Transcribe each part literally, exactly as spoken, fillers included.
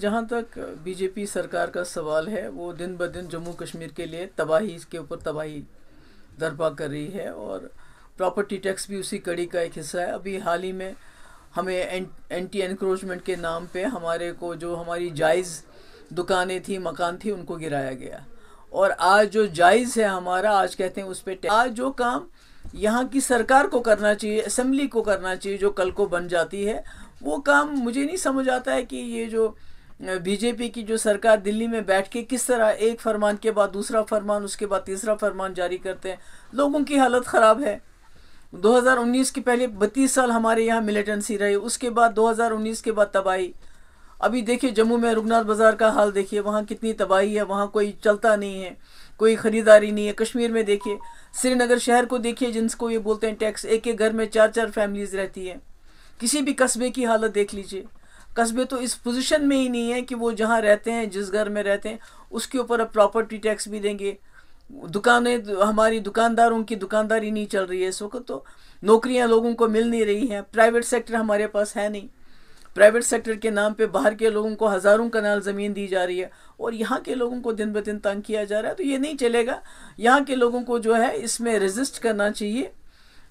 जहाँ तक बीजेपी सरकार का सवाल है, वो दिन ब दिन जम्मू कश्मीर के लिए तबाही इसके ऊपर तबाही दरपा कर रही है और प्रॉपर्टी टैक्स भी उसी कड़ी का एक हिस्सा है। अभी हाल ही में हमें एं, एंटी एनक्रोचमेंट के नाम पे हमारे को जो हमारी जायज़ दुकानें थी, मकान थी, उनको गिराया गया और आज जो जायज़ है हमारा, आज कहते हैं उस पर आज जो काम यहाँ की सरकार को करना चाहिए, असेंबली को करना चाहिए, जो कल को बन जाती है, वो काम मुझे नहीं समझ आता है कि ये जो बीजेपी की जो सरकार दिल्ली में बैठ के किस तरह एक फरमान के बाद दूसरा फरमान, उसके बाद तीसरा फरमान जारी करते हैं। लोगों की हालत ख़राब है। दो हज़ार उन्नीस के पहले बत्तीस साल हमारे यहाँ मिलिटेंसी रही, उसके बाद दो हज़ार उन्नीस के बाद तबाही। अभी देखिए जम्मू में रघुनाथ बाजार का हाल देखिए, वहाँ कितनी तबाही है, वहाँ कोई चलता नहीं है, कोई ख़रीदारी नहीं है। कश्मीर में देखिए, श्रीनगर शहर को देखिए, जिनको ये बोलते हैं टैक्स, एक एक घर में चार चार फैमिलीज़ रहती है। किसी भी कस्बे की हालत देख लीजिए, कस्बे तो इस पोजीशन में ही नहीं है कि वो जहाँ रहते हैं, जिस घर में रहते हैं, उसके ऊपर अब प्रॉपर्टी टैक्स भी देंगे। दुकानें, हमारी दुकानदारों की दुकानदारी नहीं चल रही है इस वक्त, तो नौकरियां लोगों को मिल नहीं रही हैं। प्राइवेट सेक्टर हमारे पास है नहीं, प्राइवेट सेक्टर के नाम पे बाहर के लोगों को हज़ारों कनाल ज़मीन दी जा रही है और यहाँ के लोगों को दिन ब दिन तंग किया जा रहा है, तो ये नहीं चलेगा। यहाँ के लोगों को जो है इसमें रेजिस्ट करना चाहिए।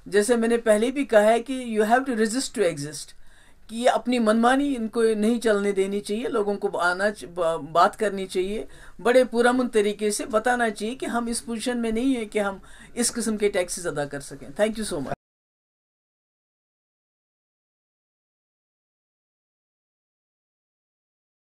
जैसे मैंने पहले भी कहा है कि you have to resist to exist, कि ये अपनी मनमानी इनको नहीं चलने देनी चाहिए। लोगों को आना बात करनी चाहिए, बड़े पुरअमन तरीके से बताना चाहिए कि हम इस पोजीशन में नहीं है कि हम इस किस्म के टैक्सेस अदा कर सकें। Thank you so much.